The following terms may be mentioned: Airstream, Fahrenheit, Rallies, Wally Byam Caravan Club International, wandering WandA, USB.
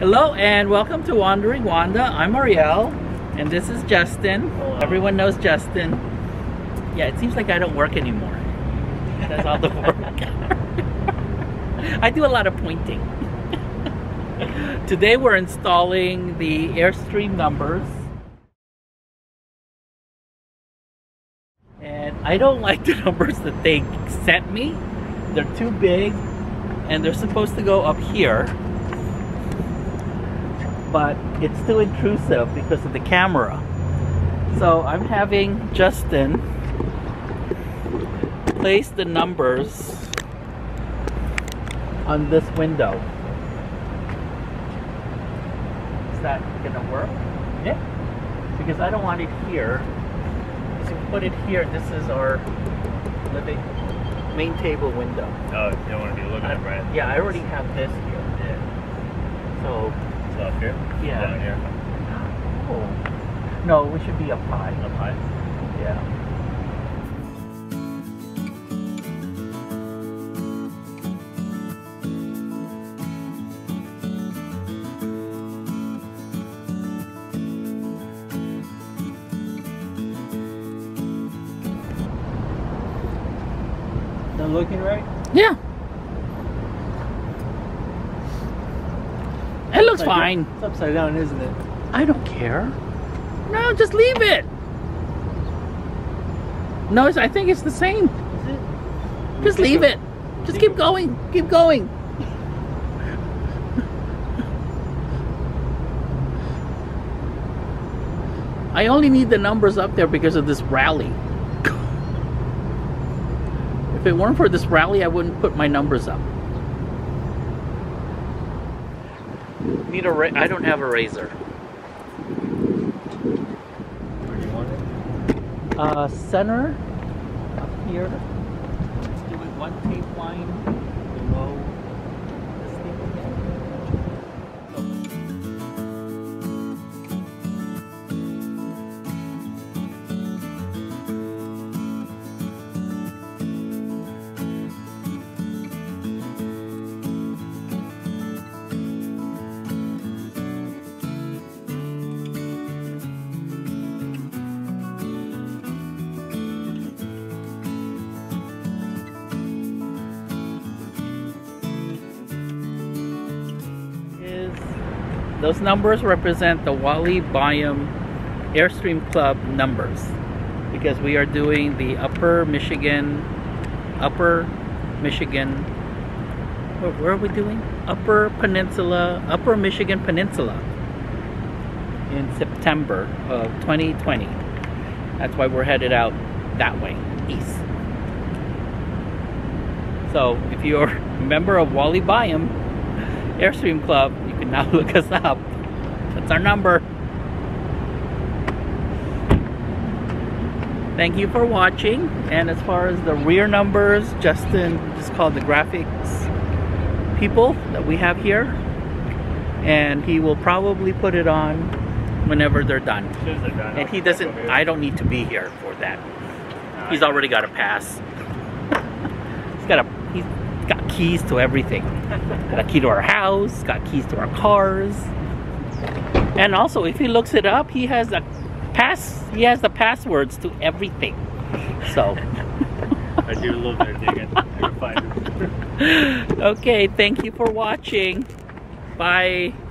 Hello and welcome to Wandering Wanda. I'm Ariel and this is Justin. Hello. Everyone knows Justin. Yeah, it seems like I don't work anymore. That's all the work. I do a lot of pointing. Today we're installing the Airstream numbers. And I don't like the numbers that they sent me. They're too big and they're supposed to go up here. But it's too intrusive because of the camera. So I'm having Justin place the numbers on this window. Is that gonna work? Yeah. Because I don't want it here. So we put it here. This is our living main table window. Oh, you don't want to be looking at right? Yeah, I already have this here. Yeah. So. Up here? Yeah. Down here. Oh. No, we should be up high. Up high? Yeah. Is that looking right? Yeah. It looks fine. It's upside down, isn't it? I don't care. No, just leave it. No, I think it's the same. Is it? Just leave it. Just keep going. Keep going. I only need the numbers up there because of this rally. If it weren't for this rally, I wouldn't put my numbers up. I don't have a razor. Where do you want it? Center, up here. Do it one tape line below this thing. Those numbers represent the Wally Byam Airstream Club numbers because we are doing the Upper Michigan Peninsula in September of 2020. That's why we're headed out that way, east. So if you're a member of Wally Byam Airstream Club, now look us up. That's our number. Thank you for watching. And as far as the rear numbers, Justin just called the graphics people that we have here. And he will probably put it on whenever they're done. And he doesn't, I don't need to be here for that. He's already got a pass. He's got keys to everything. Got a key to our house, got keys to our cars. And also, if he looks it up, he has the passwords to everything. So I do love that digging. I can find it. Okay, thank you for watching. Bye.